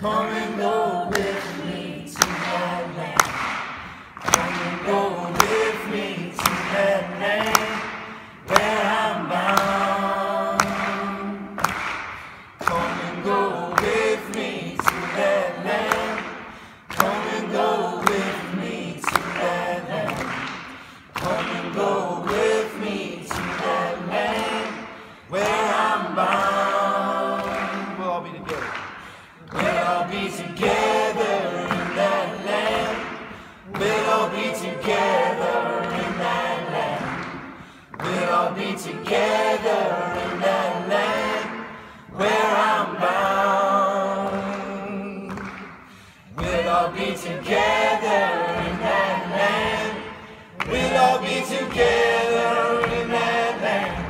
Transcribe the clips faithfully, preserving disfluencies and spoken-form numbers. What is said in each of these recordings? Come and go with me to that land. Come and go with me to that land where I'm bound. Come and go with me to that land. Come and go with me to that land. Come and go with me to that land where I'm bound. We'll all be together. We'll all be together in that land. We'll all be together in that land. We'll all be together in that land where I'm bound. We'll all be together in that land.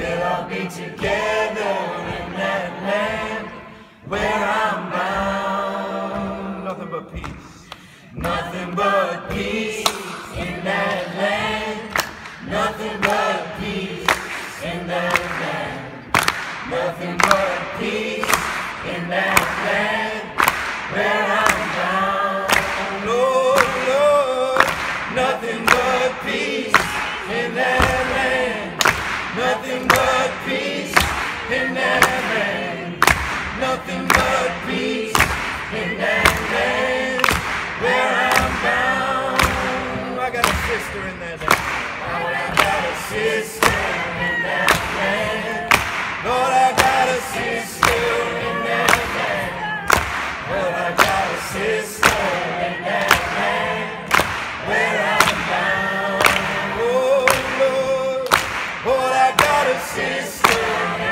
We'll all be together in that land. We'll all be together in that land where I'm bound. Nothing but peace. Nothing but peace in that land. Nothing but peace in that land. Nothing but peace in that land where I'm bound. Lord, Lord, nothing but peace in that land. Nothing but peace in that land. Nothing but peace in that land where I'm bound. I got a sister in that land. Lord, I got a sister in that land. Lord, I got a sister in that land. Lord, I got a sister in that land where I'm bound. Oh, Lord, Lord, I got a sister in that land.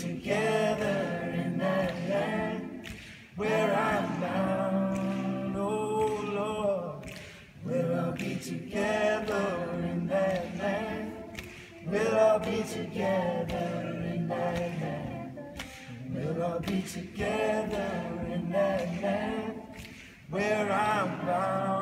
Together in that land where I'm bound.